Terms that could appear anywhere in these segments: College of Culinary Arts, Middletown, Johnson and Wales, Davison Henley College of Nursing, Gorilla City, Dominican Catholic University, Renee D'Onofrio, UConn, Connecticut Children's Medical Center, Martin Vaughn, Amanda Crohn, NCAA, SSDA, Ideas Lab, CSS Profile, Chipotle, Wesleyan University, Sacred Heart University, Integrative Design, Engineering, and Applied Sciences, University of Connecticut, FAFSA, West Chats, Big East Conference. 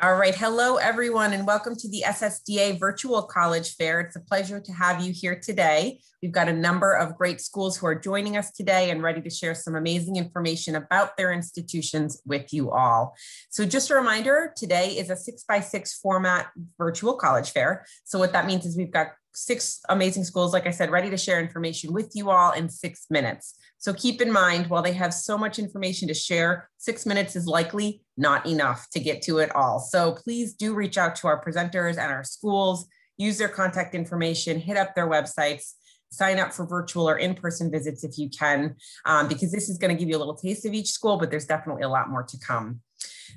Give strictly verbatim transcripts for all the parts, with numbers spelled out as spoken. All right, hello everyone and welcome to the S S D A Virtual College Fair. It's a pleasure to have you here today. We've got a number of great schools who are joining us today and ready to share some amazing information about their institutions with you all. So just a reminder, today is a six by six format virtual college fair. So what that means is we've got six amazing schools, like I said, ready to share information with you all in six minutes. So keep in mind, while they have so much information to share, six minutes is likely not enough to get to it all. So please do reach out to our presenters and our schools, use their contact information, hit up their websites, sign up for virtual or in-person visits if you can, um, because this is going to give you a little taste of each school, but there's definitely a lot more to come.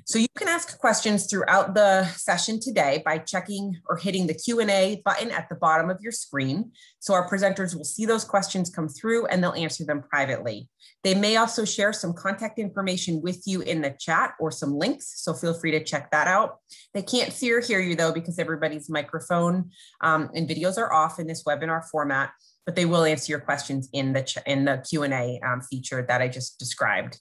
So you can ask questions throughout the session today by checking or hitting the Q and A button at the bottom of your screen. So our presenters will see those questions come through and they'll answer them privately. They may also share some contact information with you in the chat or some links, so feel free to check that out. They can't see or hear you though because everybody's microphone um, and videos are off in this webinar format, but they will answer your questions in the, in the Q and A um, feature that I just described.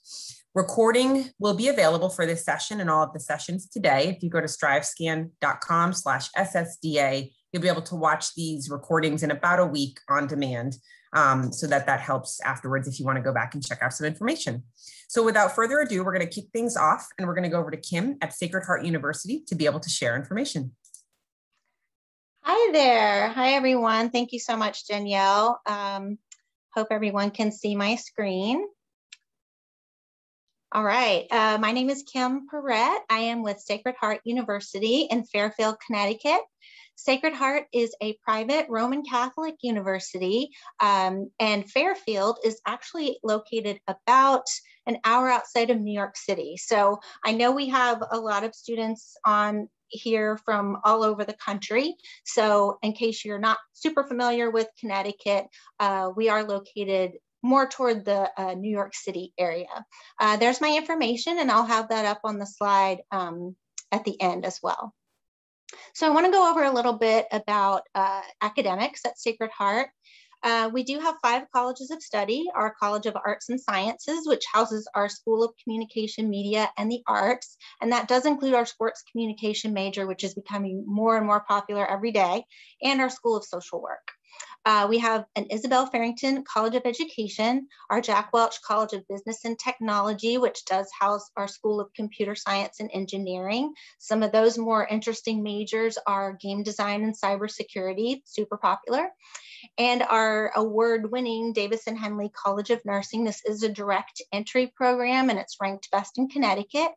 Recording will be available for this session and all of the sessions today. If you go to StriveScan dot com slash S S D A, you'll be able to watch these recordings in about a week on demand. Um, so that that helps afterwards if you want to go back and check out some information. So without further ado, we're going to kick things off and we're going to go over to Kim at Sacred Heart University to be able to share information. Hi there. Hi, everyone. Thank you so much, Danielle. Um, hope everyone can see my screen. All right, uh, my name is Kim Perrette. I am with Sacred Heart University in Fairfield, Connecticut. Sacred Heart is a private Roman Catholic university, um, and Fairfield is actually located about an hour outside of New York City. So I know we have a lot of students on here from all over the country. So in case you're not super familiar with Connecticut, uh, we are located more toward the uh, New York City area. Uh, there's my information and I'll have that up on the slide um, at the end as well. So I wanna go over a little bit about uh, academics at Sacred Heart. Uh, we do have five colleges of study, our College of Arts and Sciences, which houses our School of Communication, Media, and the Arts. And that does include our sports communication major, which is becoming more and more popular every day, and our School of Social Work. Uh, we have an Isabel Farrington College of Education, our Jack Welch College of Business and Technology, which does house our School of Computer Science and Engineering. Some of those more interesting majors are game design and cybersecurity, super popular. And our award-winning Davison Henley College of Nursing. This is a direct entry program and it's ranked best in Connecticut.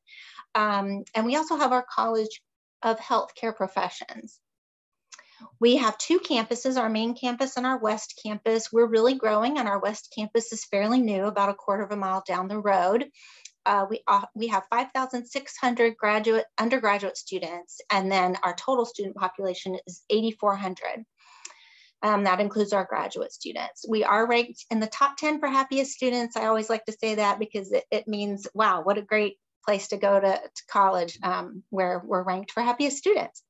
Um, and we also have our College of Healthcare Professions. We have two campuses, our main campus and our West campus. We're really growing and our West campus is fairly new, about a quarter of a mile down the road. Uh, we, uh, we have five thousand six hundred graduate, undergraduate students, and then our total student population is eight thousand four hundred. Um, that includes our graduate students. We are ranked in the top ten for happiest students. I always like to say that because it, it means, wow, what a great place to go to, to college um, where we're ranked for happiest students.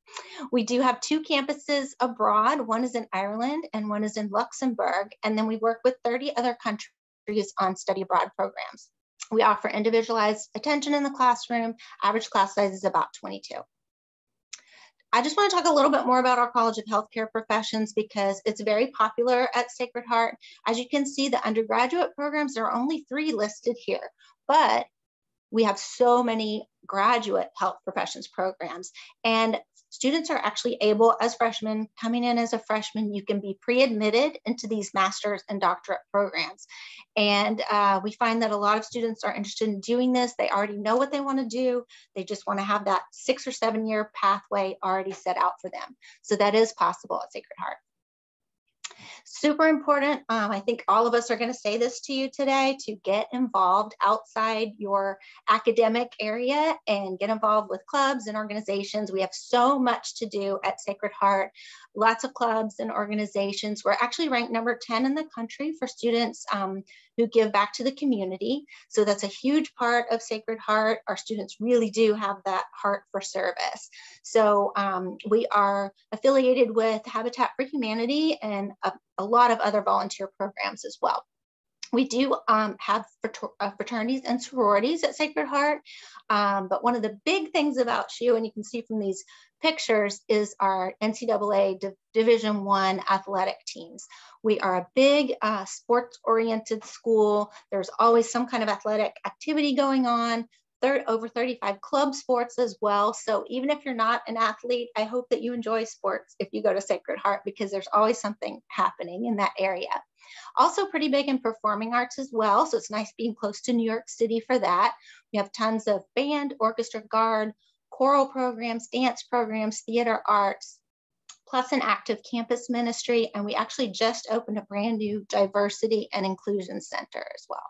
We do have two campuses abroad. One is in Ireland and one is in Luxembourg. And then we work with thirty other countries on study abroad programs. We offer individualized attention in the classroom. Average class size is about twenty-two. I just want to talk a little bit more about our College of Healthcare Professions because it's very popular at Sacred Heart. As you can see, the undergraduate programs, there are only three listed here, but we have so many graduate health professions programs, and students are actually able, as freshmen, coming in as a freshman, you can be pre-admitted into these master's and doctorate programs. And uh, we find that a lot of students are interested in doing this. They already know what they want to do. They just want to have that six or seven year pathway already set out for them. So that is possible at Sacred Heart. Super important. Um, I think all of us are going to say this to you today, to get involved outside your academic area and get involved with clubs and organizations. We have so much to do at Sacred Heart, lots of clubs and organizations. We're actually ranked number ten in the country for students um, who give back to the community. So that's a huge part of Sacred Heart. Our students really do have that heart for service. So um, we are affiliated with Habitat for Humanity and a, a lot of other volunteer programs as well. We do um, have fraternities and sororities at Sacred Heart, um, but one of the big things about S H U, and you can see from these pictures, is our N C double A D Division I athletic teams. We are a big uh, sports-oriented school. There's always some kind of athletic activity going on, third, over thirty-five club sports as well. So even if you're not an athlete, I hope that you enjoy sports if you go to Sacred Heart, because there's always something happening in that area. Also pretty big in performing arts as well. So it's nice being close to New York City for that. We have tons of band, orchestra, guard, choral programs, dance programs, theater arts, plus an active campus ministry. And we actually just opened a brand new diversity and inclusion center as well.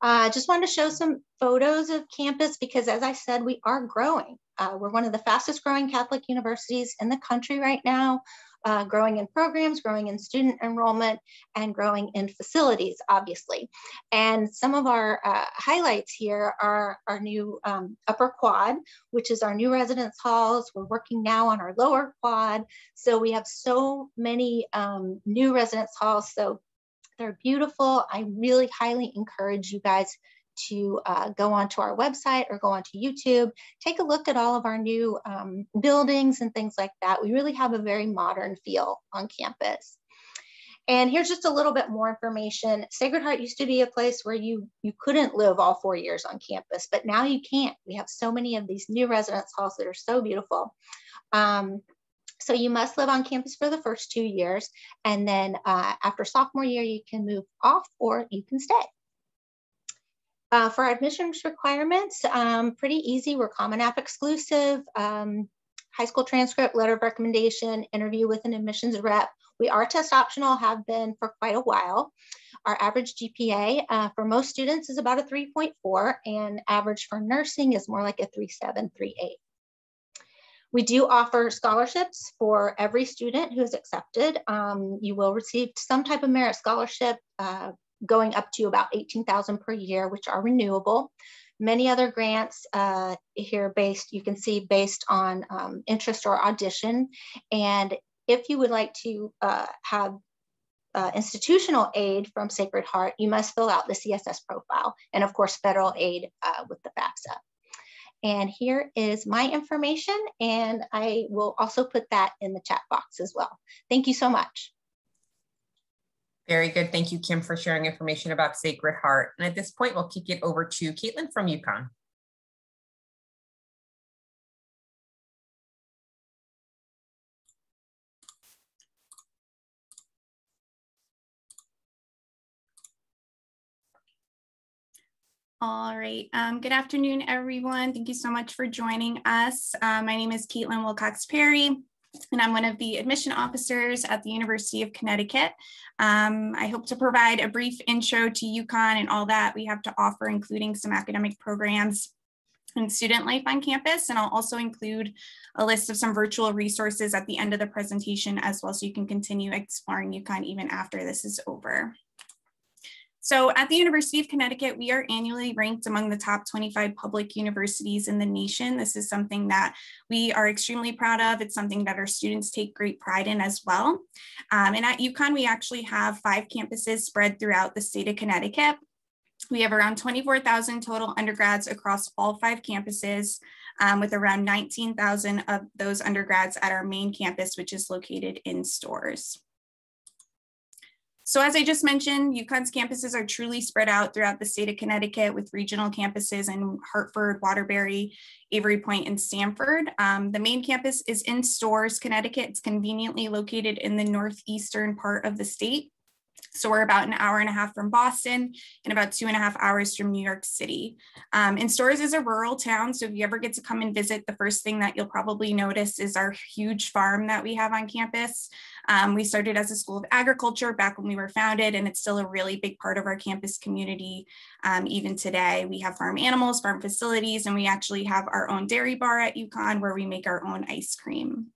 I uh, just wanted to show some photos of campus because, as I said, we are growing. Uh, we're one of the fastest growing Catholic universities in the country right now. Uh, growing in programs, growing in student enrollment, and growing in facilities, obviously. And some of our uh, highlights here are our new um, upper quad, which is our new residence halls. We're working now on our lower quad. So we have so many um, new residence halls. So they're beautiful. I really highly encourage you guys to uh, go onto our website or go onto YouTube, take a look at all of our new um, buildings and things like that. We really have a very modern feel on campus. And here's just a little bit more information. Sacred Heart used to be a place where you, you couldn't live all four years on campus, but now you can't. We have so many of these new residence halls that are so beautiful. Um, So you must live on campus for the first two years. And then uh, after sophomore year, you can move off or you can stay. Uh, for our admissions requirements, um, pretty easy. We're Common App exclusive, um, high school transcript, letter of recommendation, interview with an admissions rep. We are test optional, have been for quite a while. Our average G P A uh, for most students is about a three point four, and average for nursing is more like a three point seven, three point eight. We do offer scholarships for every student who is accepted. Um, you will receive some type of merit scholarship uh, going up to about eighteen thousand dollars per year, which are renewable. Many other grants uh, here based, you can see based on um, interest or audition. And if you would like to uh, have uh, institutional aid from Sacred Heart, you must fill out the C S S profile and of course, federal aid uh, with the FAFSA. And here is my information, and I will also put that in the chat box as well. Thank you so much. Very good. Thank you, Kim, for sharing information about Sacred Heart. And at this point, we'll kick it over to Caitlin from UConn. All right. Um, good afternoon, everyone. Thank you so much for joining us. Uh, my name is Caitlin Wilcox-Perry, and I'm one of the admission officers at the University of Connecticut. Um, I hope to provide a brief intro to UConn and all that we have to offer, including some academic programs and student life on campus. And I'll also include a list of some virtual resources at the end of the presentation as well, so you can continue exploring UConn even after this is over. So at the University of Connecticut, we are annually ranked among the top twenty-five public universities in the nation. This is something that we are extremely proud of. It's something that our students take great pride in as well. Um, and at UConn, we actually have five campuses spread throughout the state of Connecticut. We have around twenty-four thousand total undergrads across all five campuses, um, with around nineteen thousand of those undergrads at our main campus, which is located in Storrs. So as I just mentioned, UConn's campuses are truly spread out throughout the state of Connecticut, with regional campuses in Hartford, Waterbury, Avery Point, and Stamford. Um, the main campus is in Storrs, Connecticut. It's conveniently located in the northeastern part of the state. So we're about an hour and a half from Boston and about two and a half hours from New York City. Um, and Storrs is a rural town, so if you ever get to come and visit, the first thing that you'll probably notice is our huge farm that we have on campus. Um, we started as a school of agriculture back when we were founded, and it's still a really big part of our campus community. Um, even today, we have farm animals, farm facilities, and we actually have our own dairy bar at UConn where we make our own ice cream.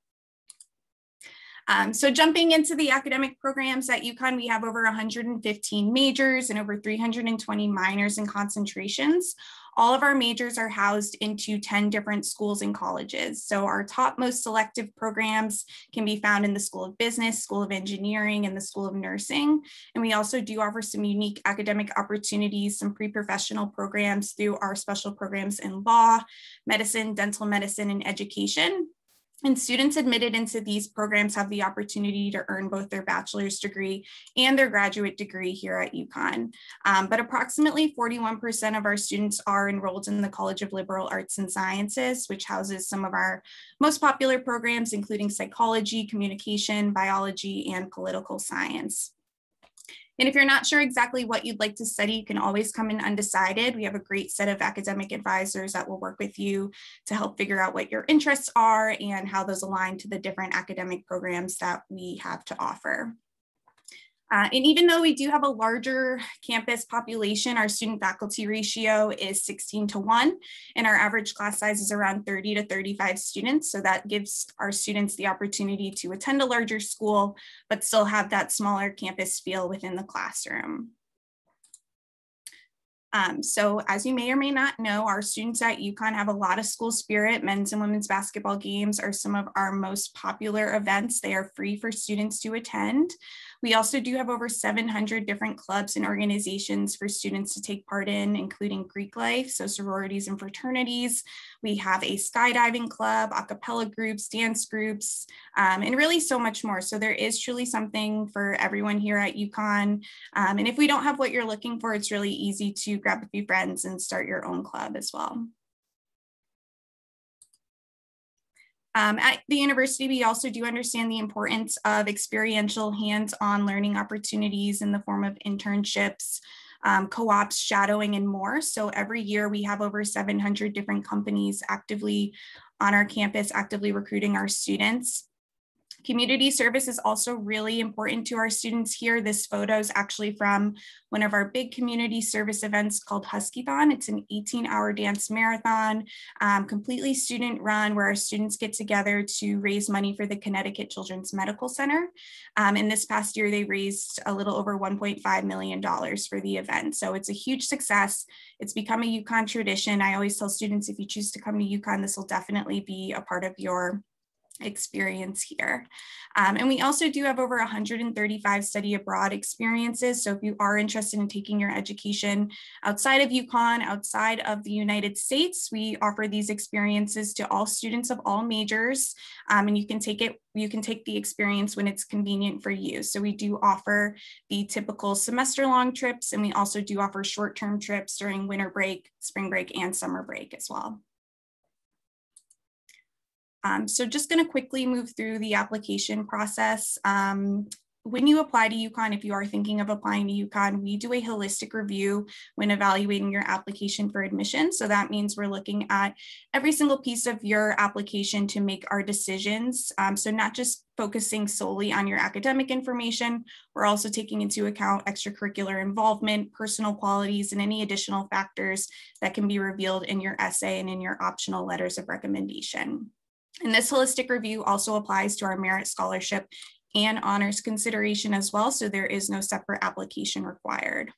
Um, so jumping into the academic programs at UConn, we have over one hundred fifteen majors and over three hundred twenty minors and concentrations. All of our majors are housed into ten different schools and colleges. So our top most selective programs can be found in the School of Business, School of Engineering, and the School of Nursing. And we also do offer some unique academic opportunities, some pre-professional programs through our special programs in law, medicine, dental medicine, and education. And students admitted into these programs have the opportunity to earn both their bachelor's degree and their graduate degree here at UConn. Um, but approximately forty-one percent of our students are enrolled in the College of Liberal Arts and Sciences, which houses some of our most popular programs, including psychology, communication, biology, and political science. And if you're not sure exactly what you'd like to study, you can always come in undecided. We have a great set of academic advisors that will work with you to help figure out what your interests are and how those align to the different academic programs that we have to offer. Uh, and even though we do have a larger campus population, our student faculty ratio is sixteen to one, and our average class size is around thirty to thirty-five students. So that gives our students the opportunity to attend a larger school, but still have that smaller campus feel within the classroom. Um, so as you may or may not know, our students at UConn have a lot of school spirit. Men's and women's basketball games are some of our most popular events. They are free for students to attend. We also do have over seven hundred different clubs and organizations for students to take part in, including Greek life, so sororities and fraternities. We have a skydiving club, a cappella groups, dance groups, um, and really so much more. So there is truly something for everyone here at UConn. Um, and if we don't have what you're looking for, it's really easy to grab a few friends and start your own club as well. Um, at the university, we also do understand the importance of experiential hands-on learning opportunities in the form of internships, um, co-ops, shadowing, and more. So every year we have over seven hundred different companies actively on our campus, actively recruiting our students. Community service is also really important to our students here. This photo is actually from one of our big community service events called Huskython. It's an eighteen hour dance marathon, um, completely student run, where our students get together to raise money for the Connecticut Children's Medical Center. Um, and this past year, they raised a little over one point five million dollars for the event. So it's a huge success. It's become a UConn tradition. I always tell students, if you choose to come to UConn, this will definitely be a part of your experience here. Um, and we also do have over one hundred thirty-five study abroad experiences. So if you are interested in taking your education outside of UConn, outside of the United States, we offer these experiences to all students of all majors. Um, and you can take it, you can take the experience when it's convenient for you. So we do offer the typical semester long trips, and we also do offer short-term trips during winter break, spring break, and summer break as well. Um, so just going to quickly move through the application process. Um, when you apply to UConn, if you are thinking of applying to UConn, we do a holistic review when evaluating your application for admission. So that means we're looking at every single piece of your application to make our decisions. Um, so not just focusing solely on your academic information, we're also taking into account extracurricular involvement, personal qualities, and any additional factors that can be revealed in your essay and in your optional letters of recommendation. And this holistic review also applies to our merit scholarship and honors consideration as well, so there is no separate application required.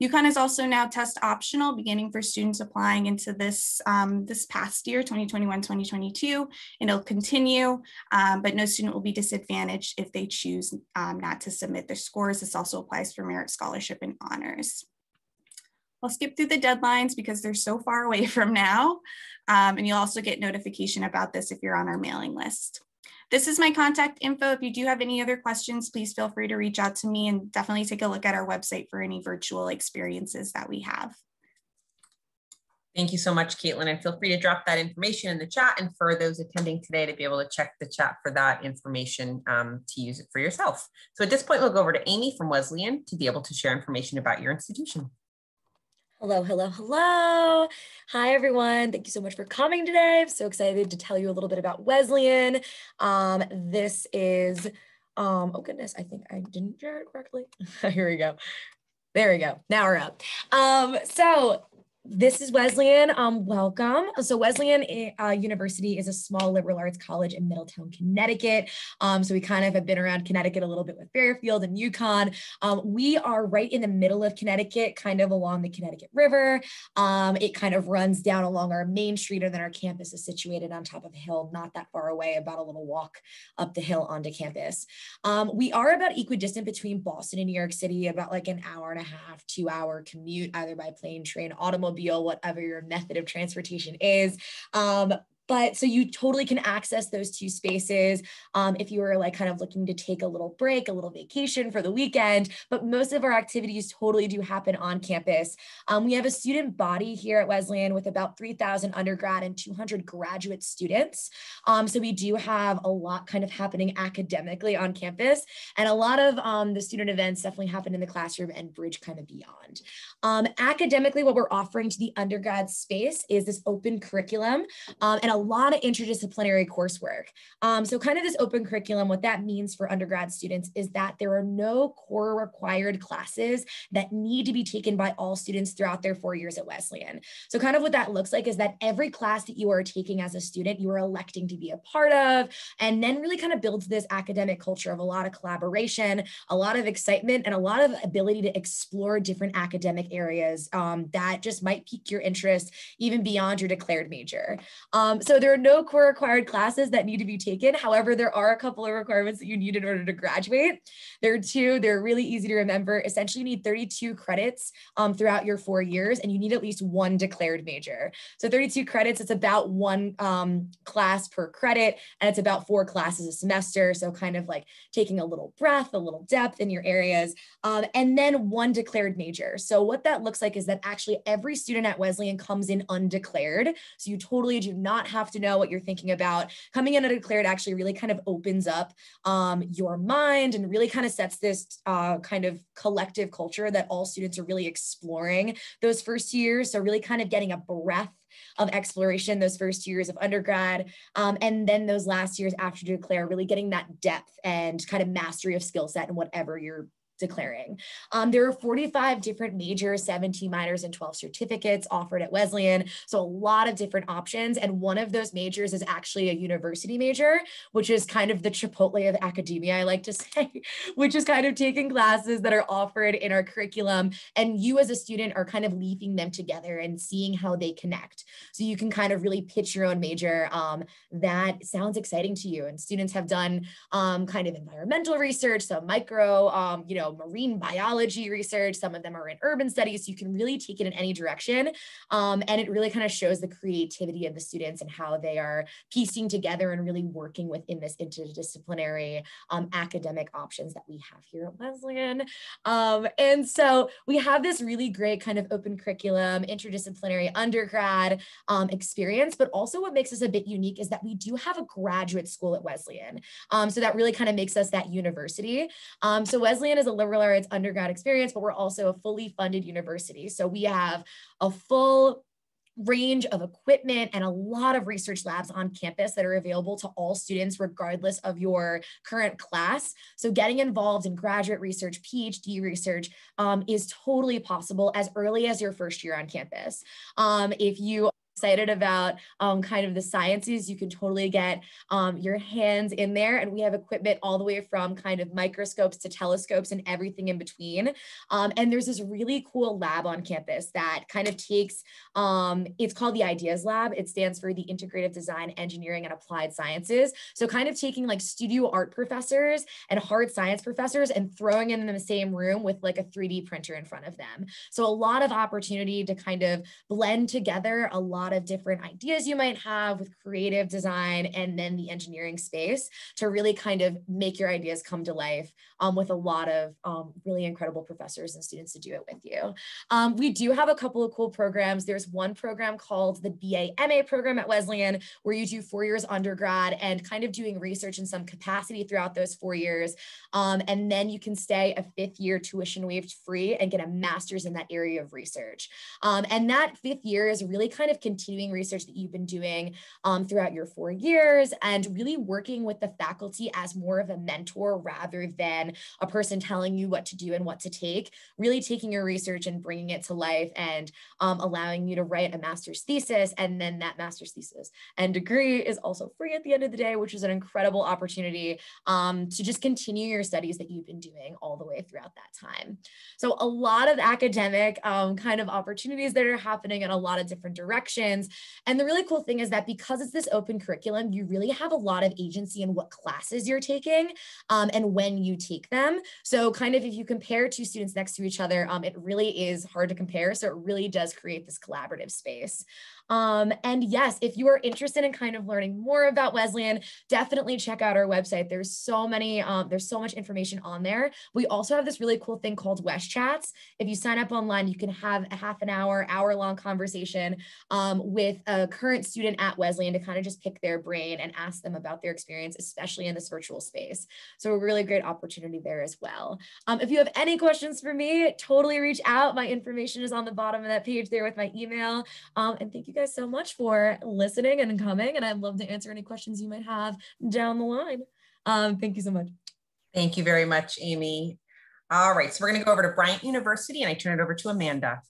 UConn is also now test optional, beginning for students applying into this, um, this past year, twenty twenty-one twenty twenty-two, and it'll continue, um, but no student will be disadvantaged if they choose um, not to submit their scores. This also applies for merit scholarship and honors. I'll skip through the deadlines because they're so far away from now. Um, and you'll also get notification about this if you're on our mailing list. This is my contact info. If you do have any other questions, please feel free to reach out to me, and definitely take a look at our website for any virtual experiences that we have. Thank you so much, Caitlin. And feel free to drop that information in the chat, and for those attending today to be able to check the chat for that information um, to use it for yourself. So at this point, we'll go over to Amy from Wesleyan to be able to share information about your institution. Hello, hello, hello. Hi, everyone. Thank you so much for coming today. I'm so excited to tell you a little bit about Wesleyan. Um, this is, um, oh goodness, I think I didn't share it correctly. Here we go. There we go. Now we're up. Um, so This is Wesleyan, um, welcome. So Wesleyan uh, University is a small liberal arts college in Middletown, Connecticut. Um, so we kind of have been around Connecticut a little bit with Fairfield and UConn. Um, we are right in the middle of Connecticut, kind of along the Connecticut River. Um, it kind of runs down along our main street, and then our campus is situated on top of a hill, not that far away, about a little walk up the hill onto campus. Um, we are about equidistant between Boston and New York City, about like an hour and a half, two hour commute, either by plane, train, automobile, whatever your method of transportation is. Um, but so you totally can access those two spaces um, if you are like kind of looking to take a little break, a little vacation for the weekend. But most of our activities totally do happen on campus. Um, we have a student body here at Wesleyan with about three thousand undergrad and two hundred graduate students. Um, so we do have a lot kind of happening academically on campus, and a lot of um, the student events definitely happen in the classroom and bridge kind of beyond. Um, academically, what we're offering to the undergrad space is this open curriculum um, and a lot of interdisciplinary coursework. Um, so kind of this open curriculum, what that means for undergrad students is that there are no core required classes that need to be taken by all students throughout their four years at Wesleyan. So kind of what that looks like is that every class that you are taking as a student, you are electing to be a part of, and then really kind of builds this academic culture of a lot of collaboration, a lot of excitement, and a lot of ability to explore different academic areas um, that just might pique your interest even beyond your declared major. Um, So there are no core required classes that need to be taken. However, there are a couple of requirements that you need in order to graduate. There are two, they're really easy to remember. Essentially, you need thirty-two credits um, throughout your four years, and you need at least one declared major. So thirty-two credits, it's about one um, class per credit, and it's about four classes a semester. So kind of like taking a little breath, a little depth in your areas, um, and then one declared major. So what that looks like is that actually every student at Wesleyan comes in undeclared. So you totally do not have to know what you're thinking about. Coming in undeclared actually really kind of opens up um, your mind and really kind of sets this uh, kind of collective culture that all students are really exploring those first years. So really kind of getting a breath of exploration those first years of undergrad, um, and then those last years after you declare, really getting that depth and kind of mastery of skill set and whatever you're declaring. Um, there are forty-five different majors, seventeen minors, and twelve certificates offered at Wesleyan. So a lot of different options. And one of those majors is actually a university major, which is kind of the Chipotle of academia, I like to say, which is kind of taking classes that are offered in our curriculum. And you as a student are kind of leafing them together and seeing how they connect. So you can kind of really pitch your own major um, that sounds exciting to you. And students have done um, kind of environmental research, so micro, um, you know, marine biology research. Some of them are in urban studies. So you can really take it in any direction. Um, and it really kind of shows the creativity of the students and how they are piecing together and really working within this interdisciplinary um, academic options that we have here at Wesleyan. Um, and so we have this really great kind of open curriculum, interdisciplinary undergrad um, experience, but also what makes us a bit unique is that we do have a graduate school at Wesleyan. Um, so that really kind of makes us that university. Um, so Wesleyan is a liberal arts undergrad experience, but we're also a fully funded university. So we have a full range of equipment and a lot of research labs on campus that are available to all students, regardless of your current class. So getting involved in graduate research, PhD research um, is totally possible as early as your first year on campus. Um, if you excited about um, kind of the sciences, you can totally get um, your hands in there. And we have equipment all the way from kind of microscopes to telescopes and everything in between. Um, and there's this really cool lab on campus that kind of takes, um, it's called the Ideas Lab. It stands for the Integrative Design, Engineering, and Applied Sciences. So kind of taking like studio art professors and hard science professors and throwing them in the same room with like a three D printer in front of them. So a lot of opportunity to kind of blend together a lot of different ideas you might have with creative design and then the engineering space to really kind of make your ideas come to life um, with a lot of um, really incredible professors and students to do it with you. Um, we do have a couple of cool programs. There's one program called the B A M A program at Wesleyan where you do four years undergrad and kind of doing research in some capacity throughout those four years. Um, and then you can stay a fifth year tuition waived free and get a master's in that area of research. Um, and that fifth year is really kind of continuing continuing research that you've been doing um, throughout your four years and really working with the faculty as more of a mentor rather than a person telling you what to do and what to take, really taking your research and bringing it to life and um, allowing you to write a master's thesis. And then that master's thesis and degree is also free at the end of the day, which is an incredible opportunity um, to just continue your studies that you've been doing all the way throughout that time. So a lot of academic um, kind of opportunities that are happening in a lot of different directions. And the really cool thing is that because it's this open curriculum, you really have a lot of agency in what classes you're taking um, and when you take them. So kind of if you compare two students next to each other, um, it really is hard to compare. So it really does create this collaborative space. Um, and yes, if you are interested in kind of learning more about Wesleyan, definitely check out our website. There's so many, um, there's so much information on there. We also have this really cool thing called West Chats. If you sign up online, you can have a half an hour, hour long conversation um, with a current student at Wesleyan to kind of just pick their brain and ask them about their experience, especially in this virtual space. So a really great opportunity there as well. Um, if you have any questions for me, totally reach out. My information is on the bottom of that page there with my email. Um, and thank you guys so much for listening and coming, and I'd love to answer any questions you might have down the line. Um, thank you so much. Thank you very much, Amy. All right, so we're gonna go over to Bryant University and I turn it over to Amanda.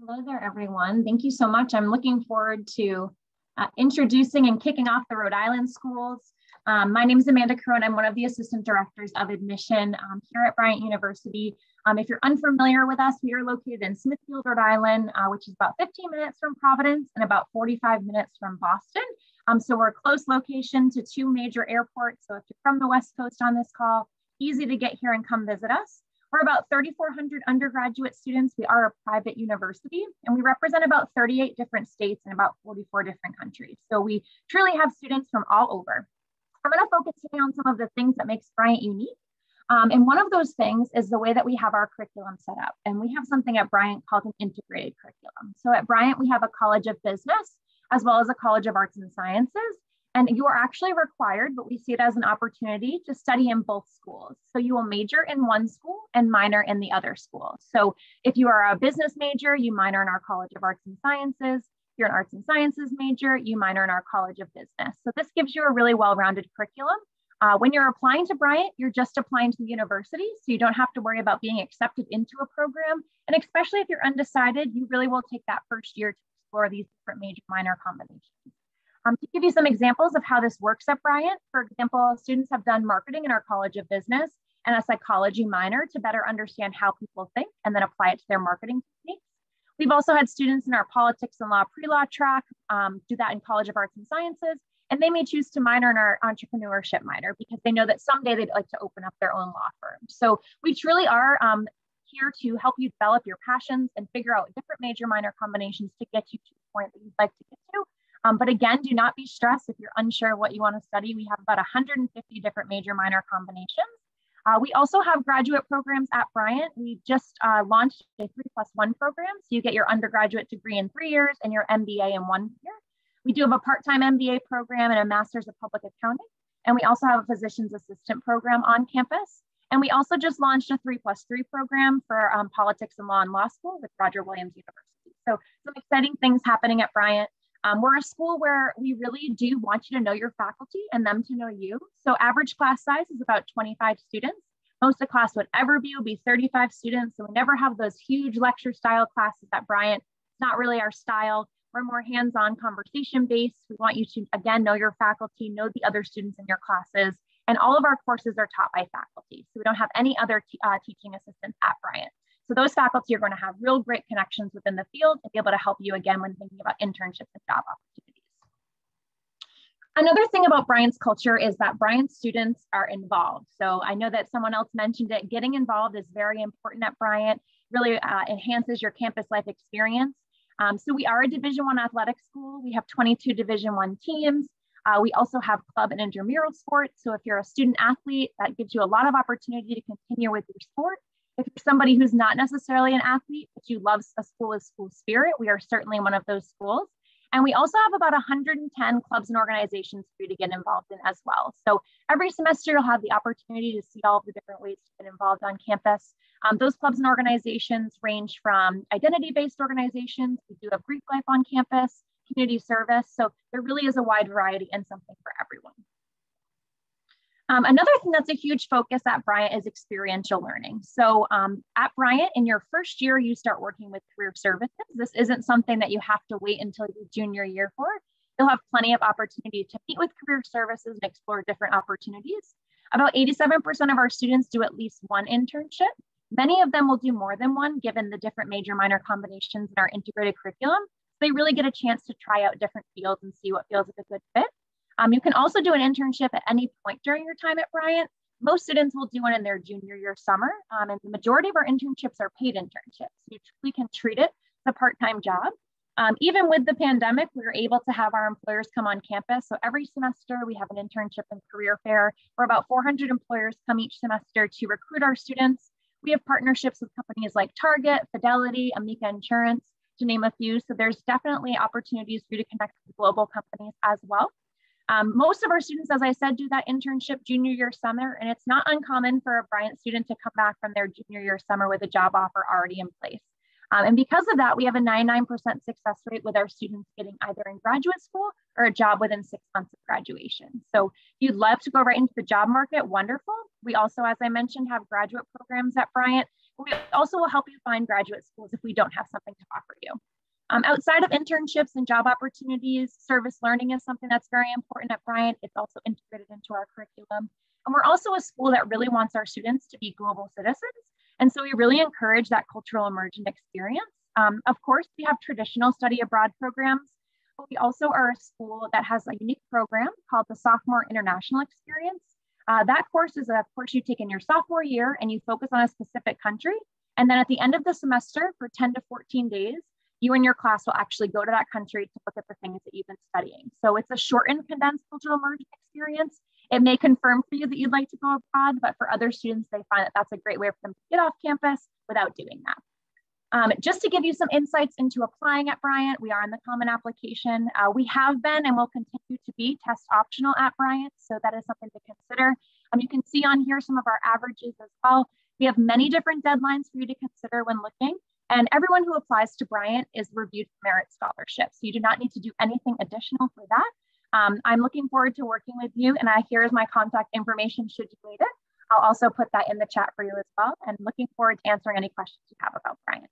Hello there, everyone. Thank you so much. I'm looking forward to uh, introducing and kicking off the Rhode Island schools. Um, my name is Amanda Crohn. I'm one of the assistant directors of admission um, here at Bryant University. Um, if you're unfamiliar with us, we are located in Smithfield, Rhode Island, uh, which is about fifteen minutes from Providence and about forty-five minutes from Boston. Um, so we're a close location to two major airports. So if you're from the West Coast on this call, easy to get here and come visit us. We're about thirty-four hundred undergraduate students. We are a private university and we represent about thirty-eight different states and about forty-four different countries. So we truly have students from all over. I'm going to focus today on some of the things that makes Bryant unique. Um, and one of those things is the way that we have our curriculum set up. And we have something at Bryant called an integrated curriculum. So at Bryant, we have a College of Business, as well as a College of Arts and Sciences. And you are actually required, but we see it as an opportunity to study in both schools. So you will major in one school and minor in the other school. So if you are a business major, you minor in our College of Arts and Sciences. You're an arts and sciences major, you minor in our College of Business. So this gives you a really well-rounded curriculum. Uh, when you're applying to Bryant, you're just applying to the university, so you don't have to worry about being accepted into a program. And especially if you're undecided, you really will take that first year to explore these different major-minor combinations. Um, to give you some examples of how this works at Bryant, for example, students have done marketing in our College of Business and a psychology minor to better understand how people think and then apply it to their marketing techniques. We've also had students in our politics and law pre-law track um, do that in College of Arts and Sciences, and they may choose to minor in our entrepreneurship minor because they know that someday they'd like to open up their own law firm. So we truly are um, here to help you develop your passions and figure out different major-minor combinations to get you to the point that you'd like to get to. Um, but again, do not be stressed if you're unsure what you want to study. We have about one hundred fifty different major-minor combinations. Uh, we also have graduate programs at Bryant. We just uh, launched a three plus one program. So you get your undergraduate degree in three years and your M B A in one year. We do have a part-time M B A program and a master's of public accounting. And we also have a physician's assistant program on campus. And we also just launched a three plus three program for um, politics and law in law school with Roger Williams University. So some exciting things happening at Bryant. Um, we're a school where we really do want you to know your faculty and them to know you. So average class size is about twenty-five students. Most of the class would ever be will be thirty-five students. So we never have those huge lecture style classes at Bryant. It's not really our style. We're more hands-on conversation based. We want you to, again, know your faculty, know the other students in your classes, and all of our courses are taught by faculty. So we don't have any other uh, teaching assistants at Bryant. So those faculty are going to have real great connections within the field and be able to help you again when thinking about internships and job opportunities. Another thing about Bryant's culture is that Bryant's students are involved. So I know that someone else mentioned it. Getting involved is very important at Bryant, really uh, enhances your campus life experience. Um, so we are a Division I athletic school. We have twenty-two Division I teams. Uh, we also have club and intramural sports. So if you're a student athlete, that gives you a lot of opportunity to continue with your sport. If you're somebody who's not necessarily an athlete, but you love a school with school spirit, we are certainly one of those schools. And we also have about one hundred ten clubs and organizations for you to get involved in as well. So every semester you'll have the opportunity to see all of the different ways to get involved on campus. Um, those clubs and organizations range from identity-based organizations. We do have Greek life on campus, community service. So there really is a wide variety and something for everyone. Um, another thing that's a huge focus at Bryant is experiential learning. So um, at Bryant, in your first year, you start working with career services. This isn't something that you have to wait until your junior year for. You'll have plenty of opportunity to meet with career services and explore different opportunities. About eighty-seven percent of our students do at least one internship. Many of them will do more than one, given the different major-minor combinations in our integrated curriculum. They really get a chance to try out different fields and see what feels like a good fit. Um, you can also do an internship at any point during your time at Bryant. Most students will do one in their junior year summer, um, and the majority of our internships are paid internships. You truly can treat it as a part-time job. Um, even with the pandemic, we were able to have our employers come on campus. So every semester we have an internship and career fair where about four hundred employers come each semester to recruit our students. We have partnerships with companies like Target, Fidelity, Amica Insurance, to name a few. So there's definitely opportunities for you to connect with global companies as well. Um, most of our students, as I said, do that internship junior year summer, and it's not uncommon for a Bryant student to come back from their junior year summer with a job offer already in place. Um, and because of that, we have a ninety-nine percent success rate with our students getting either in graduate school or a job within six months of graduation. So if you'd love to go right into the job market, wonderful. We also, as I mentioned, have graduate programs at Bryant. We also will help you find graduate schools if we don't have something to offer you. Um, outside of internships and job opportunities, service learning is something that's very important at Bryant. It's also integrated into our curriculum. And we're also a school that really wants our students to be global citizens. And so we really encourage that cultural immersion experience. Um, of course, we have traditional study abroad programs, but we also are a school that has a unique program called the Sophomore International Experience. Uh, that course is a course you take in your sophomore year and you focus on a specific country. And then at the end of the semester for ten to fourteen days, you and your class will actually go to that country to look at the things that you've been studying. So it's a shortened, condensed cultural immersion experience. It may confirm for you that you'd like to go abroad, but for other students, they find that that's a great way for them to get off campus without doing that. Um, just to give you some insights into applying at Bryant, we are in the Common Application. Uh, we have been and will continue to be test optional at Bryant, so that is something to consider. Um, you can see on here some of our averages as well. We have many different deadlines for you to consider when looking, and everyone who applies to Bryant is reviewed for merit scholarship, so you do not need to do anything additional for that. Um, I'm looking forward to working with you, and I, here is my contact information should you need it. I'll also put that in the chat for you as well, and looking forward to answering any questions you have about Bryant.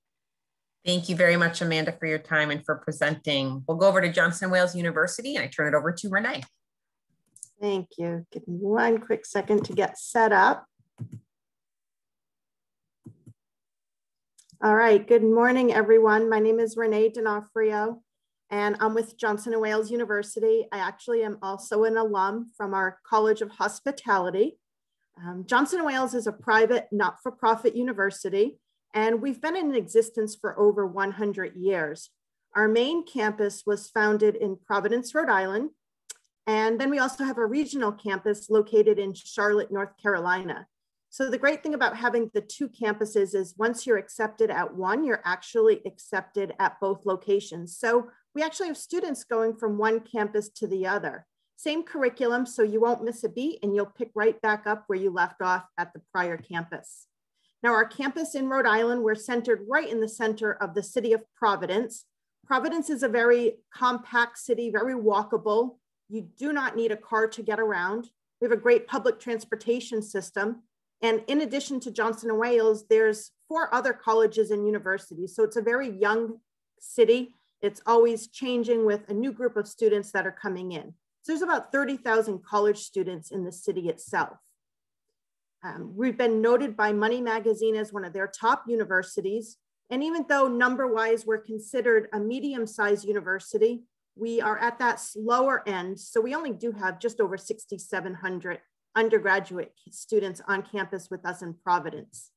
Thank you very much, Amanda, for your time and for presenting. We'll go over to Johnson Wales University, and I turn it over to Renee. Thank you. Give me one quick second to get set up. All right, good morning, everyone. My name is Renee D'Onofrio, and I'm with Johnson and Wales University. I actually am also an alum from our College of Hospitality. Um, Johnson and Wales is a private, not-for-profit university, and we've been in existence for over one hundred years. Our main campus was founded in Providence, Rhode Island, and then we also have a regional campus located in Charlotte, North Carolina. So the great thing about having the two campuses is once you're accepted at one, you're actually accepted at both locations. So we actually have students going from one campus to the other. Same curriculum, so you won't miss a beat and you'll pick right back up where you left off at the prior campus. Now, our campus in Rhode Island, we're centered right in the center of the city of Providence. Providence is a very compact city, very walkable. You do not need a car to get around. We have a great public transportation system. And in addition to Johnson and Wales, there's four other colleges and universities. So it's a very young city. It's always changing with a new group of students that are coming in. So there's about thirty thousand college students in the city itself. Um, we've been noted by Money Magazine as one of their top universities. And even though number-wise we're considered a medium-sized university, we are at that slower end. So we only do have just over sixty-seven hundred undergraduate students on campus with us in Providence.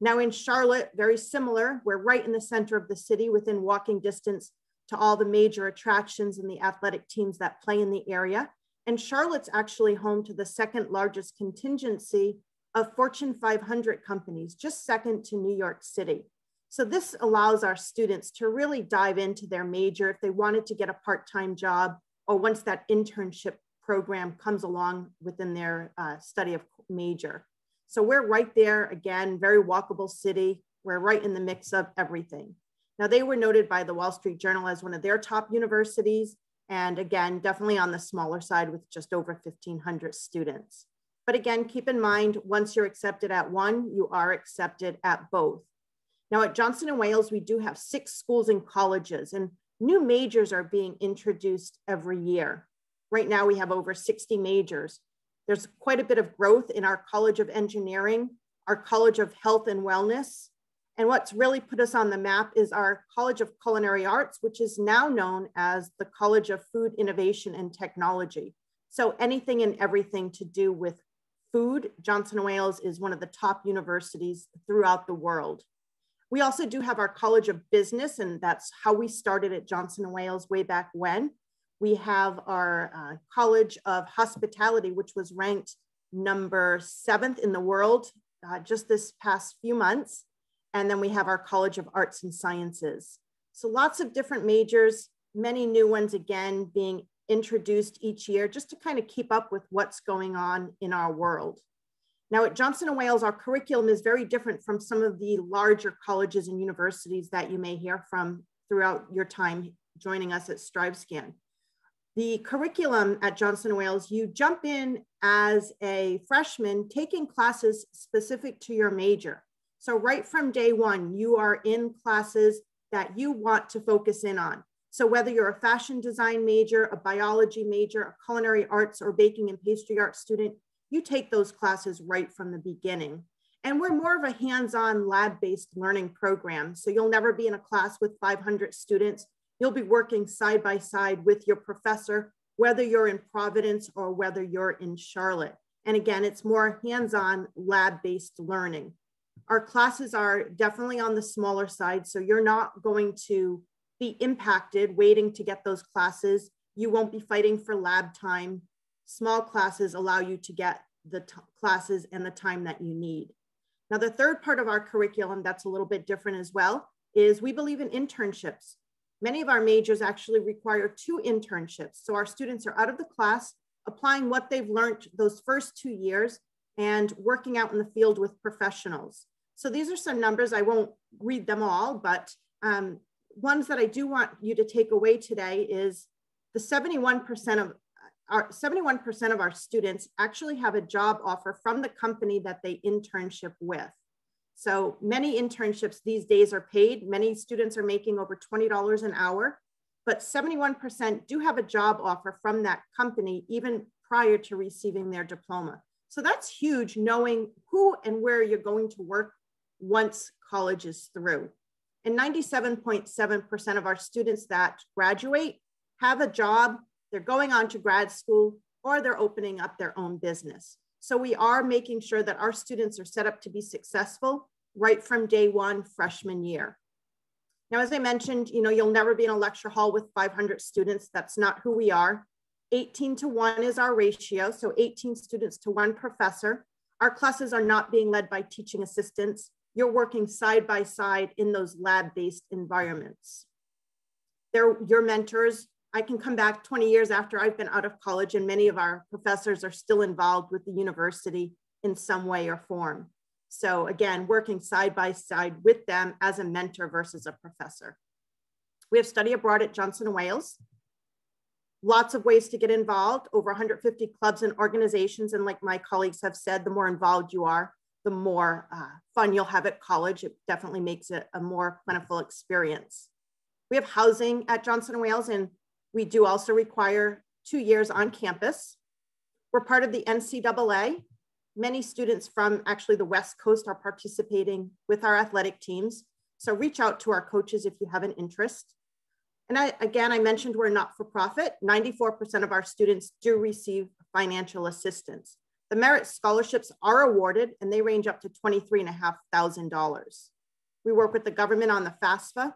Now in Charlotte, very similar. We're right in the center of the city within walking distance to all the major attractions and the athletic teams that play in the area. And Charlotte's actually home to the second largest contingency of Fortune five hundred companies, just second to New York City. So this allows our students to really dive into their major if they wanted to get a part-time job, or once that internship program comes along within their uh, study of major. So we're right there, again, very walkable city. We're right in the mix of everything. Now, they were noted by the Wall Street Journal as one of their top universities. And again, definitely on the smaller side with just over fifteen hundred students. But again, keep in mind, once you're accepted at one, you are accepted at both. Now at Johnson and Wales, we do have six schools and colleges, and new majors are being introduced every year. Right now we have over sixty majors. There's quite a bit of growth in our College of Engineering, our College of Health and Wellness, and what's really put us on the map is our College of Culinary Arts, which is now known as the College of Food Innovation and Technology. So anything and everything to do with food, Johnson and Wales is one of the top universities throughout the world. We also do have our College of Business, and that's how we started at Johnson and Wales way back when. We have our uh, College of Hospitality, which was ranked number seventh in the world uh, just this past few months. And then we have our College of Arts and Sciences. So lots of different majors, many new ones again being introduced each year just to kind of keep up with what's going on in our world. Now at Johnson and Wales, our curriculum is very different from some of the larger colleges and universities that you may hear from throughout your time joining us at StriveScan. The curriculum at Johnson and Wales, you jump in as a freshman taking classes specific to your major. So right from day one, you are in classes that you want to focus in on. So whether you're a fashion design major, a biology major, a culinary arts or baking and pastry art student, you take those classes right from the beginning. And we're more of a hands-on lab-based learning program. So you'll never be in a class with five hundred students. You'll be working side by side with your professor, whether you're in Providence or whether you're in Charlotte. And again, it's more hands-on lab-based learning. Our classes are definitely on the smaller side, so you're not going to be impacted waiting to get those classes. You won't be fighting for lab time. Small classes allow you to get the classes and the time that you need. Now, the third part of our curriculum that's a little bit different as well is we believe in internships. Many of our majors actually require two internships. So our students are out of the class, applying what they've learned those first two years and working out in the field with professionals. So these are some numbers, I won't read them all, but um, ones that I do want you to take away today is the seventy-one percent of our seventy-one percent of our students actually have a job offer from the company that they internship with. So many internships these days are paid. Many students are making over twenty dollars an hour, but seventy-one percent do have a job offer from that company even prior to receiving their diploma. So that's huge, knowing who and where you're going to work once college is through. And ninety-seven point seven percent of our students that graduate have a job, they're going on to grad school, or they're opening up their own business. So we are making sure that our students are set up to be successful right from day one, freshman year. Now, as I mentioned, you know, you'll never be in a lecture hall with five hundred students. That's not who we are. eighteen to one is our ratio, so eighteen students to one professor. Our classes are not being led by teaching assistants. You're working side by side in those lab-based environments. They're your mentors. I can come back twenty years after I've been out of college, and many of our professors are still involved with the university in some way or form. So again, working side by side with them as a mentor versus a professor. We have study abroad at Johnson and Wales. Lots of ways to get involved, over one hundred fifty clubs and organizations. And like my colleagues have said, the more involved you are, the more uh, fun you'll have at college. It definitely makes it a more plentiful experience. We have housing at Johnson and Wales, and we do also require two years on campus. We're part of the N C double A. Many students from actually the West Coast are participating with our athletic teams. So reach out to our coaches if you have an interest. And I, again, I mentioned we're not for profit. ninety-four percent of our students do receive financial assistance. The merit scholarships are awarded, and they range up to twenty-three thousand five hundred dollars. We work with the government on the FAFSA.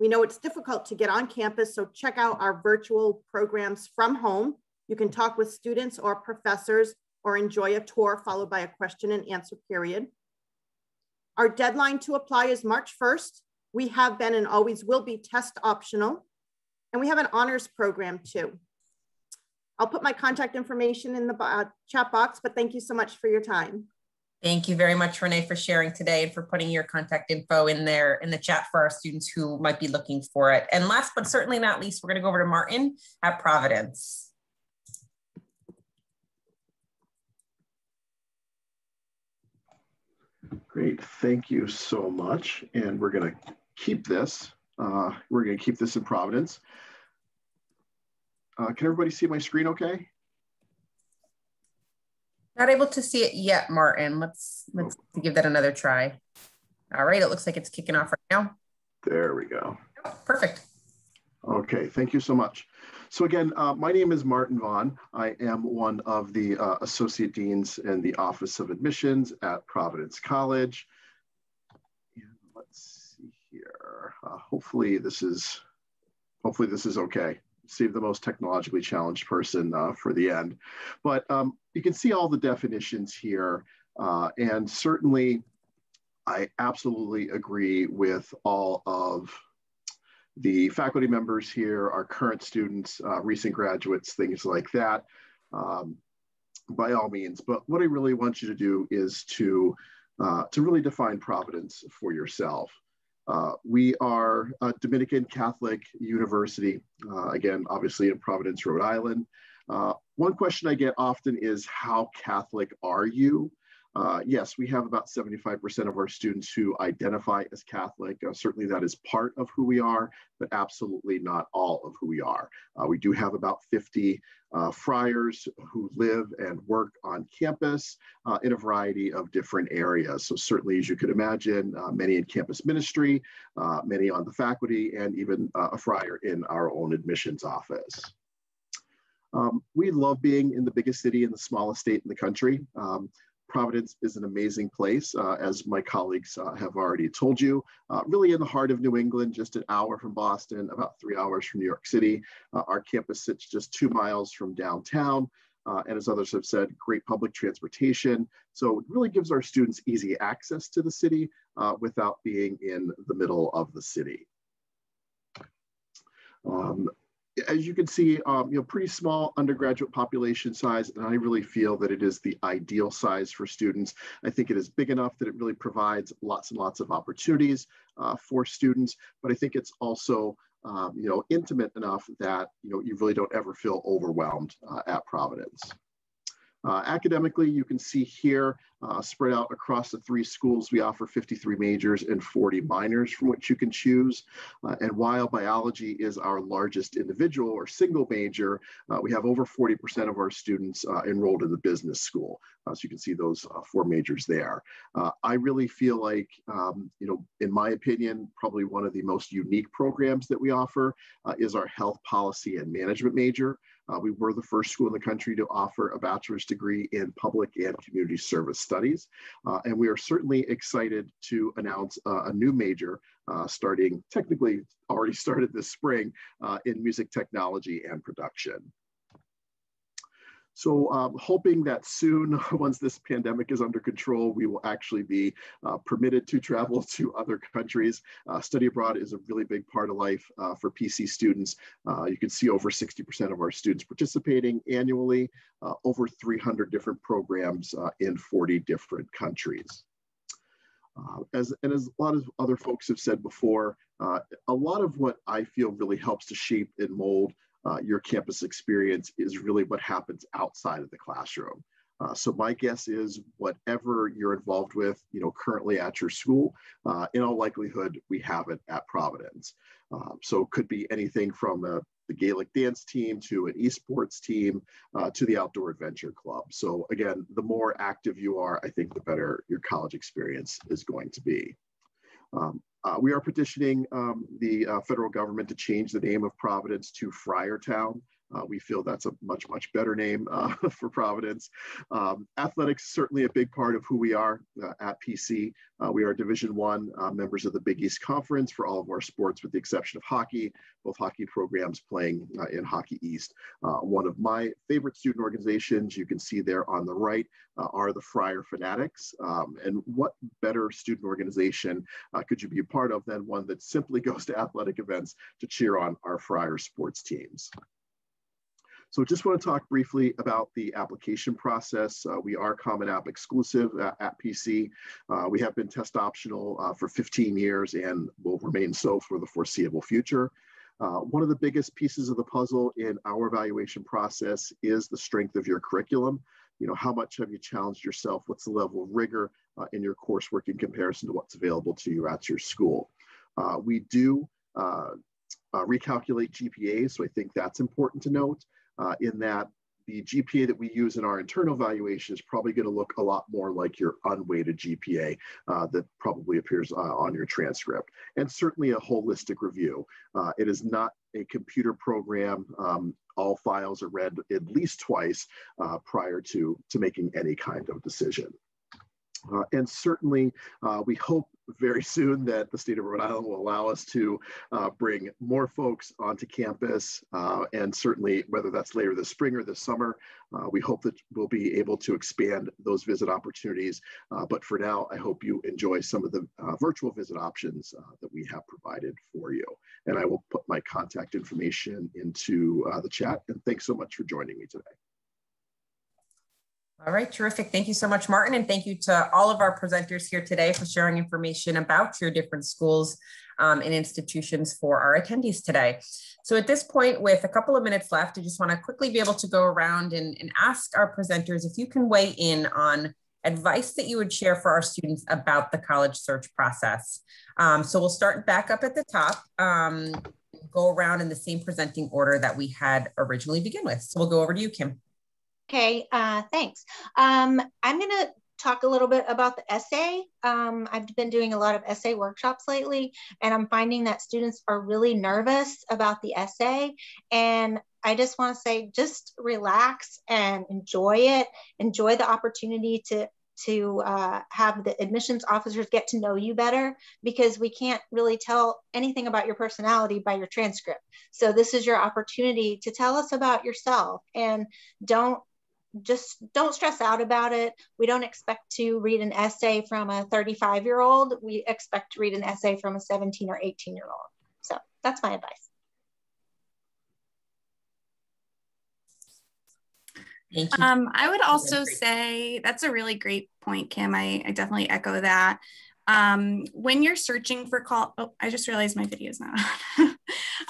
We know it's difficult to get on campus, so check out our virtual programs from home. You can talk with students or professors or enjoy a tour followed by a question and answer period. Our deadline to apply is March first. We have been and always will be test optional, and we have an honors program too. I'll put my contact information in the uh, chat box, but thank you so much for your time. Thank you very much, Renee, for sharing today and for putting your contact info in there in the chat for our students who might be looking for it. And last but certainly not least, we're going to go over to Martin at Providence. Great, thank you so much. And we're gonna keep this, uh, we're gonna keep this in Providence. Uh, can everybody see my screen okay? Not able to see it yet, Martin. Let's, let's oh. give that another try. All right, it looks like it's kicking off right now. There we go. Perfect. Okay, thank you so much. So again, uh, my name is Martin Vaughn. I am one of the uh, Associate Deans in the Office of Admissions at Providence College. And let's see here. Uh, hopefully this is, hopefully this is okay. Save the most technologically challenged person uh, for the end. But um, you can see all the definitions here. Uh, and certainly I absolutely agree with all of the faculty members here, our current students, uh, recent graduates, things like that, um, by all means. But what I really want you to do is to, uh, to really define Providence for yourself. Uh, we are a Dominican Catholic University, uh, again, obviously in Providence, Rhode Island. Uh, one question I get often is, how Catholic are you? Uh, yes, we have about seventy-five percent of our students who identify as Catholic. Uh, certainly that is part of who we are, but absolutely not all of who we are. Uh, we do have about fifty uh, friars who live and work on campus uh, in a variety of different areas. So certainly, as you could imagine, uh, many in campus ministry, uh, many on the faculty, and even uh, a friar in our own admissions office. Um, we love being in the biggest city and the smallest state in the country. Um, Providence is an amazing place, uh, as my colleagues uh, have already told you, uh, really in the heart of New England, just an hour from Boston, about three hours from New York City. Uh, our campus sits just two miles from downtown. Uh, and as others have said, great public transportation. So it really gives our students easy access to the city uh, without being in the middle of the city. Um, As you can see, um, you know, pretty small undergraduate population size, and I really feel that it is the ideal size for students. I think it is big enough that it really provides lots and lots of opportunities uh, for students, but I think it's also, um, you know, intimate enough that, you know, you really don't ever feel overwhelmed uh, at Providence. Uh, academically, you can see here, uh, spread out across the three schools, we offer fifty-three majors and forty minors from which you can choose. Uh, and while biology is our largest individual or single major, uh, we have over forty percent of our students uh, enrolled in the business school. Uh, so you can see those uh, four majors there. Uh, I really feel like, um, you know, in my opinion, probably one of the most unique programs that we offer uh, is our health policy and management major. Uh, we were the first school in the country to offer a bachelor's degree in public and community service studies. Uh, and we are certainly excited to announce uh, a new major uh, starting, technically already started this spring, uh, in music technology and production. So um, hoping that soon, once this pandemic is under control, we will actually be uh, permitted to travel to other countries. Uh, study abroad is a really big part of life uh, for P C students. Uh, you can see over sixty percent of our students participating annually, uh, over three hundred different programs uh, in forty different countries. Uh, as, and as a lot of other folks have said before, uh, a lot of what I feel really helps to shape and mold Uh, your campus experience is really what happens outside of the classroom. Uh, so my guess is whatever you're involved with, you know, currently at your school, uh, in all likelihood, we have it at Providence. Um, so it could be anything from a, the Gaelic dance team to an esports team uh, to the outdoor adventure club. So again, the more active you are, I think the better your college experience is going to be. Um, Uh, we are petitioning um, the uh, federal government to change the name of Providence to Friartown. Uh, we feel that's a much, much better name uh, for Providence. Um, athletics, certainly a big part of who we are uh, at P C. Uh, we are Division One uh, members of the Big East Conference for all of our sports, with the exception of hockey, both hockey programs playing uh, in Hockey East. Uh, one of my favorite student organizations, you can see there on the right, uh, are the Friar Fanatics. Um, and what better student organization uh, could you be a part of than one that simply goes to athletic events to cheer on our Friar sports teams? So just want to talk briefly about the application process. Uh, we are Common App exclusive uh, at P C. Uh, we have been test optional uh, for fifteen years and will remain so for the foreseeable future. Uh, one of the biggest pieces of the puzzle in our evaluation process is the strength of your curriculum. You know, how much have you challenged yourself? What's the level of rigor uh, in your coursework in comparison to what's available to you at your school? Uh, we do uh, uh, recalculate G P As, so I think that's important to note. Uh, in that the G P A that we use in our internal evaluation is probably going to look a lot more like your unweighted G P A uh, that probably appears uh, on your transcript, and certainly a holistic review. Uh, it is not a computer program. Um, all files are read at least twice uh, prior to, to making any kind of decision. Uh, and certainly, uh, we hope very soon that the state of Rhode Island will allow us to uh, bring more folks onto campus. Uh, and certainly, whether that's later this spring or this summer, uh, we hope that we'll be able to expand those visit opportunities. Uh, but for now, I hope you enjoy some of the uh, virtual visit options uh, that we have provided for you. And I will put my contact information into uh, the chat. And thanks so much for joining me today. All right, terrific. Thank you so much, Martin. And thank you to all of our presenters here today for sharing information about your different schools um, and institutions for our attendees today. So at this point, with a couple of minutes left, I just want to quickly be able to go around and, and ask our presenters if you can weigh in on advice that you would share for our students about the college search process. Um, so we'll start back up at the top, um, go around in the same presenting order that we had originally begin with. So we'll go over to you, Kim. Okay, uh, thanks. Um, I'm going to talk a little bit about the essay. Um, I've been doing a lot of essay workshops lately, and I'm finding that students are really nervous about the essay. And I just want to say, just relax and enjoy it. Enjoy the opportunity to to uh, have the admissions officers get to know you better, because we can't really tell anything about your personality by your transcript. So this is your opportunity to tell us about yourself, and don't just don't stress out about it. We don't expect to read an essay from a thirty-five year old. We expect to read an essay from a seventeen or eighteen year old. So that's my advice. Thank you. Um, I would also say that's a really great point, Kim. I, I definitely echo that. Um, when you're searching for call, oh, I just realized my video is not on.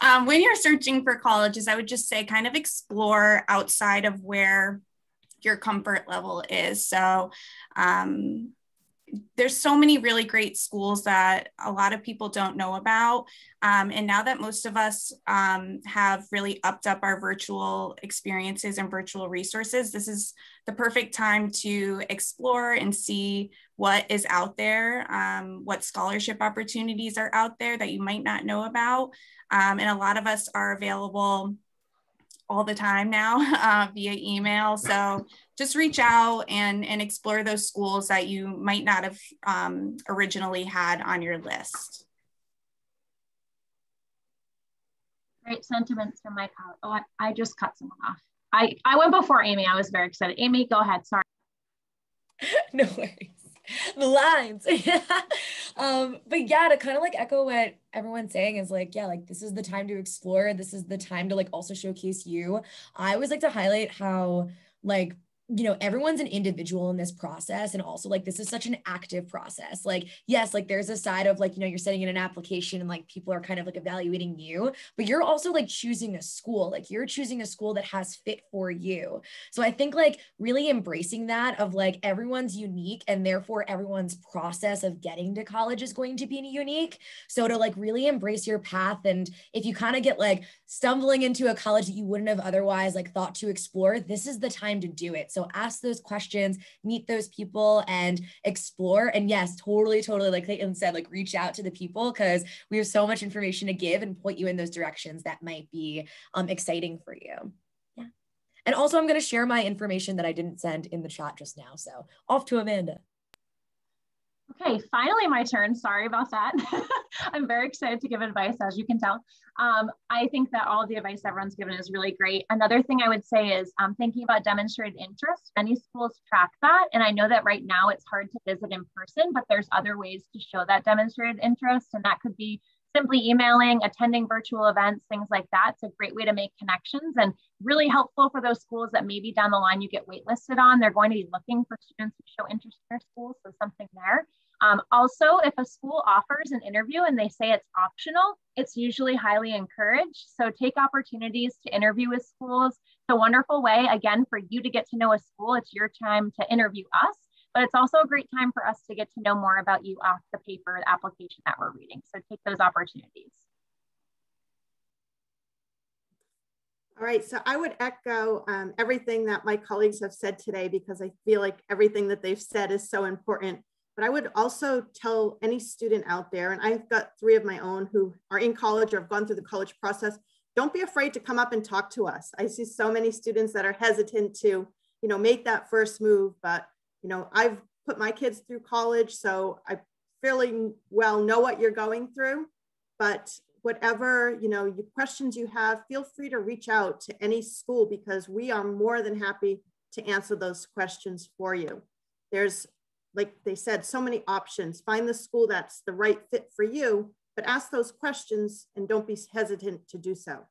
um, when you're searching for colleges, I would just say kind of explore outside of where your comfort level is. So um, there's so many really great schools that a lot of people don't know about. Um, and now that most of us um, have really upped up our virtual experiences and virtual resources, this is the perfect time to explore and see what is out there, um, what scholarship opportunities are out there that you might not know about. Um, and a lot of us are available all the time now uh, via email. So just reach out and, and explore those schools that you might not have um, originally had on your list. Great sentiments from my colleague. Oh, I, I just cut someone off. I, I went before Amy. I was very excited. Amy, go ahead, sorry. No worries. The lines. um, but yeah, to kind of like echo what everyone's saying is like, yeah, like this is the time to explore. This is the time to like also showcase you. I always like to highlight how like, you know, everyone's an individual in this process. And also like, this is such an active process. Like, yes, like there's a side of like, you know, you're sending in an application and like people are kind of like evaluating you, but you're also like choosing a school, like you're choosing a school that has fit for you. So I think like really embracing that of like everyone's unique, and therefore everyone's process of getting to college is going to be unique. So to like really embrace your path. And if you kind of get like stumbling into a college that you wouldn't have otherwise like thought to explore, this is the time to do it. So So ask those questions, meet those people, and explore. And yes, totally, totally, like Caitlin said, like reach out to the people, because we have so much information to give and point you in those directions that might be um, exciting for you. And also I'm gonna share my information that I didn't send in the chat just now. So off to Amanda. Okay, finally my turn. Sorry about that. I'm very excited to give advice, as you can tell. Um, I think that all the advice everyone's given is really great. Another thing I would say is um, thinking about demonstrated interest. Many schools track that. And I know that right now it's hard to visit in person, but there's other ways to show that demonstrated interest. And that could be simply emailing, attending virtual events, things like that. It's a great way to make connections and really helpful for those schools that maybe down the line you get waitlisted on. They're going to be looking for students who show interest in their schools, so something there. Um, also, if a school offers an interview and they say it's optional, it's usually highly encouraged. So take opportunities to interview with schools. It's a wonderful way, again, for you to get to know a school. It's your time to interview us, but it's also a great time for us to get to know more about you off the paper, the application that we're reading. So take those opportunities. All right, so I would echo um, everything that my colleagues have said today, because I feel like everything that they've said is so important. But I would also tell any student out there, and I've got three of my own who are in college or have gone through the college process, don't be afraid to come up and talk to us. I see so many students that are hesitant to, you know, make that first move, but you know, I've put my kids through college, so I fairly well know what you're going through, but whatever, you know, your questions you have, feel free to reach out to any school, because we are more than happy to answer those questions for you. There's, like they said, so many options. Find the school that's the right fit for you, but ask those questions and don't be hesitant to do so.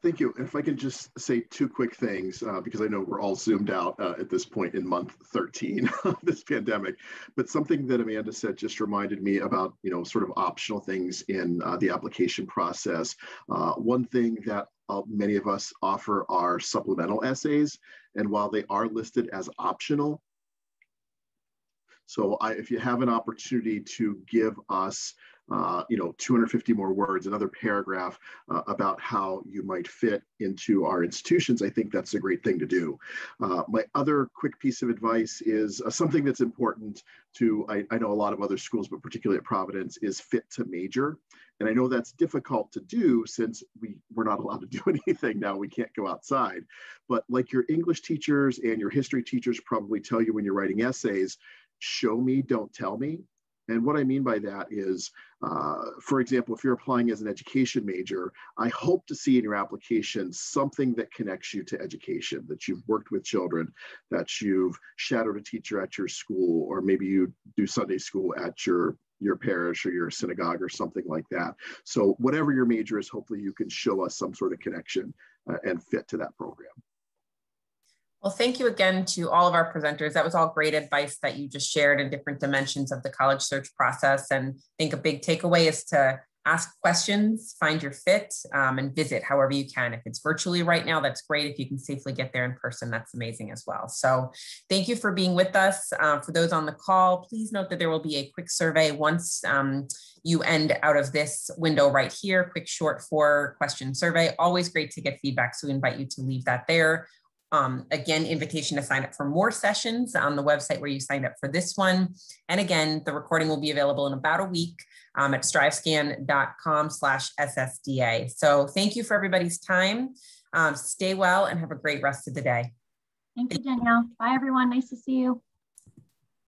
Thank you. If I could just say two quick things, uh, because I know we're all zoomed out uh, at this point in month thirteen of this pandemic, but something that Amanda said just reminded me about, you know, sort of optional things in uh, the application process. Uh, one thing that Uh, many of us offer are supplemental essays, and while they are listed as optional, so I, if you have an opportunity to give us Uh, you know, two hundred fifty more words, another paragraph uh, about how you might fit into our institutions, I think that's a great thing to do. Uh, my other quick piece of advice is uh, something that's important to, I, I know a lot of other schools, but particularly at Providence, is fit to major. And I know that's difficult to do since we, we're not allowed to do anything now, we can't go outside. But like your English teachers and your history teachers probably tell you when you're writing essays, show me, don't tell me. And what I mean by that is, uh, for example, if you're applying as an education major, I hope to see in your application something that connects you to education, that you've worked with children, that you've shadowed a teacher at your school, or maybe you do Sunday school at your, your parish or your synagogue or something like that. So whatever your major is, hopefully you can show us some sort of connection uh, and fit to that program. Well, thank you again to all of our presenters. That was all great advice that you just shared in different dimensions of the college search process. And I think a big takeaway is to ask questions, find your fit, um, and visit however you can. If it's virtually right now, that's great. If you can safely get there in person, that's amazing as well. So thank you for being with us. Uh, for those on the call, please note that there will be a quick survey once um, you end out of this window right here, quick short four question survey. Always great to get feedback, so we invite you to leave that there. Um, again, invitation to sign up for more sessions on the website where you signed up for this one. And again, the recording will be available in about a week um, at strivescan dot com slash S S D A. So thank you for everybody's time. Um, stay well and have a great rest of the day. Thank you, Danielle. Bye, everyone. Nice to see you.